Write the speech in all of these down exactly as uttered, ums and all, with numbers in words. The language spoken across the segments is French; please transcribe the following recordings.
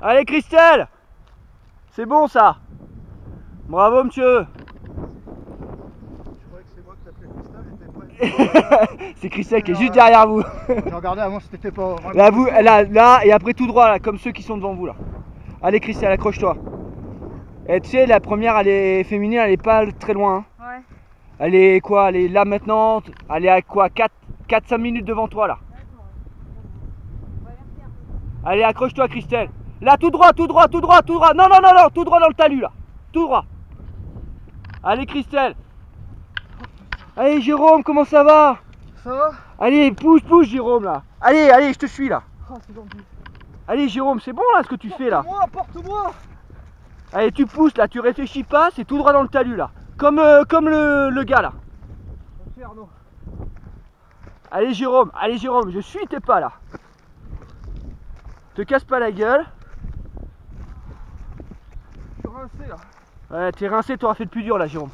Allez Christelle, c'est bon ça. Bravo monsieur. Je croyais que c'est moi qui t'appelais Christelle. C'est Christelle qui est juste derrière vous. J'ai regardé avant si t'étais pas... Là, vous, là, là et après tout droit là, comme ceux qui sont devant vous là. Allez Christelle, accroche-toi. Et tu sais, la première, elle est féminine, elle est pas très loin. Hein. Ouais. Elle est quoi? Elle est là maintenant. Elle est à quoi? Quatre cinq minutes devant toi là. Allez, accroche-toi Christelle. Là, tout droit, tout droit, tout droit, tout droit. Non, non, non, non, tout droit dans le talus là. Tout droit. Allez Christelle. Allez Jérôme, comment ça va? Ça va? Allez, pousse, pousse Jérôme là. Allez, allez, je te suis là. Oh, c'est gentil. Allez Jérôme, c'est bon là ce que tu fais là. Porte-moi, porte-moi. Allez, tu pousses là, tu réfléchis pas, c'est tout droit dans le talus là. Comme, euh, comme le, le gars là. Merci Arnaud. Allez Jérôme, allez Jérôme, je suis tes pas là. Te casse pas la gueule. Je suis rincé là. Ouais, t'es rincé, t'auras fait le plus dur là Jérôme.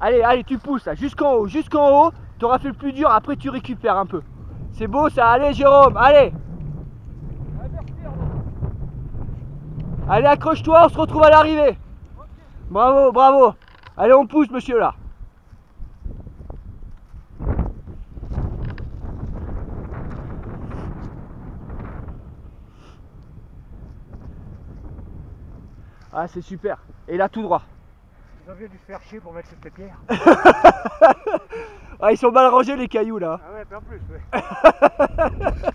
Allez, allez, tu pousses là, jusqu'en haut, jusqu'en haut, t'auras fait le plus dur, après tu récupères un peu. C'est beau ça, allez Jérôme, allez. Allez, accroche-toi, on se retrouve à l'arrivée. Okay. Bravo, bravo. Allez, on pousse, monsieur, là. Ah, c'est super. Et là, tout droit. Ils ont bien dû se faire chier pour mettre cette pépinière. Ah, ils sont mal rangés, les cailloux, là. Ah ouais, pas en plus, ouais.